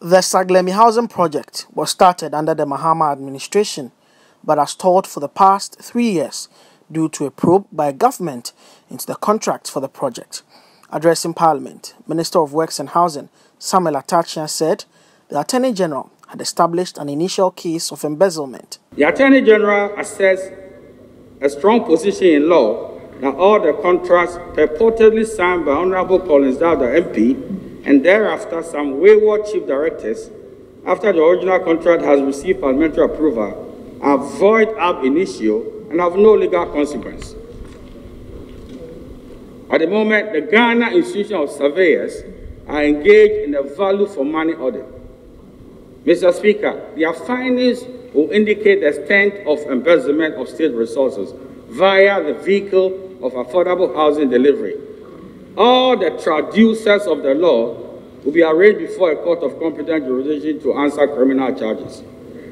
The Saglemi Housing Project was started under the Mahama administration but has stalled for the past 3 years due to a probe by government into the contract for the project. Addressing Parliament, Minister of Works and Housing Samuel Atta Akyea said the Attorney General had established an initial case of embezzlement. The Attorney General asserts a strong position in law that all the contracts purportedly signed by Honorable Paul Inzada MP and thereafter some wayward chief directors, after the original contract has received parliamentary approval, are void ab initio and have no legal consequence. At the moment, the Ghana Institution of Surveyors are engaged in a value for money audit. Mr. Speaker, their findings will indicate the extent of embezzlement of state resources via the vehicle of affordable housing delivery. All the traducers of the law will be arraigned before a court of competent jurisdiction to answer criminal charges.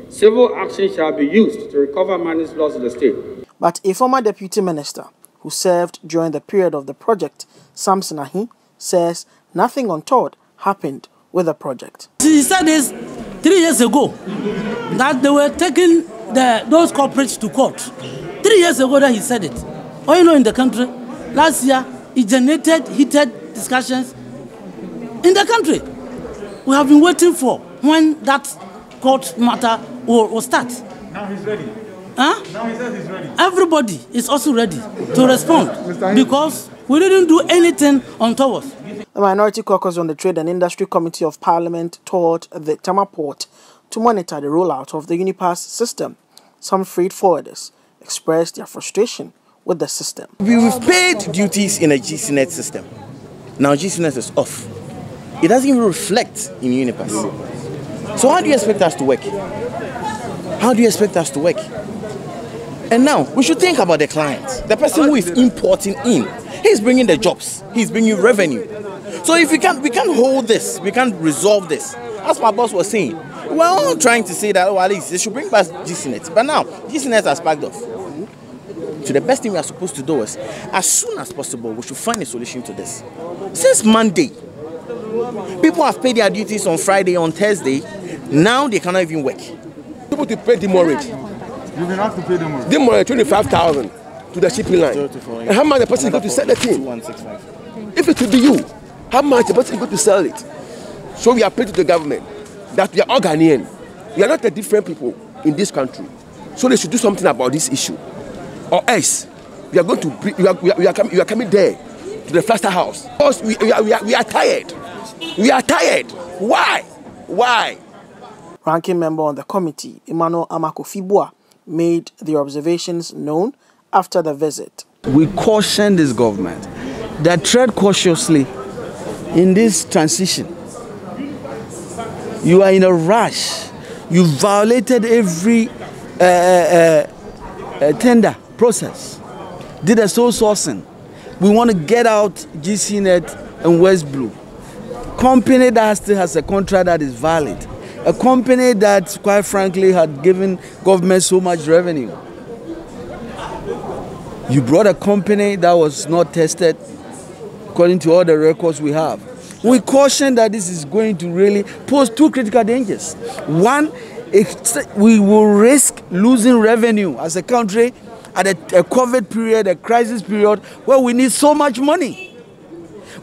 Civil action shall be used to recover monies lost to the state. But a former deputy minister who served during the period of the project, Samsonahi, says nothing untoward happened with the project. He said this 3 years ago, that they were taking those corporates to court. 3 years ago that he said it. All you know in the country, last year, it generated heated discussions in the country. We have been waiting for when that court matter will start. Now he's ready. Huh? Now he says he's ready. Everybody is also ready to respond because we didn't do anything untoward. The Minority Caucus on the Trade and Industry Committee of Parliament toured the Tema Port to monitor the rollout of the Unipass system. Some freight forwarders expressed their frustration with the system. We've paid duties in a GCNet system. Now GCNet is off. It doesn't even reflect in Unipass. So how do you expect us to work? How do you expect us to work? And now, we should think about the client. The person who is importing in, he's bringing the jobs, he's bringing revenue. So if we can't hold this, we can't resolve this. As my boss was saying, we're all trying to say that, oh, at least they should bring back GCNet. But now, GCNet has backed off. So the best thing we are supposed to do is, as soon as possible, we should find a solution to this. Since Monday, people have paid their duties on Friday, on Thursday. Now they cannot even work. People to pay demurrage. You've been asked to pay demurrage. Demurrage, 25,000 to the shipping line. And how much the person is going to sell the thing? If it will be you, how much the person is going to sell it? So we appeal to the government that we are all Ghanaian. We are not the different people in this country. So they should do something about this issue. Or else, we are going to we are coming there to the Fluster House. Because we are tired. We are tired. Why? Why? Ranking member on the committee, Emmanuel Amakofibua, made the observations known after the visit. We caution this government that tread cautiously in this transition. You are in a rush. You violated every tender process. Did a sole sourcing. We want to get out GCNet and West Blue. Company that still has a contract that is valid. A company that, quite frankly, had given government so much revenue. You brought a company that was not tested according to all the records we have. We caution that this is going to really pose two critical dangers. One, we will risk losing revenue as a country at a COVID period, a crisis period, where we need so much money.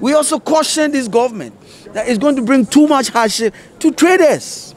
We also caution this government that it's going to bring too much hardship to traders.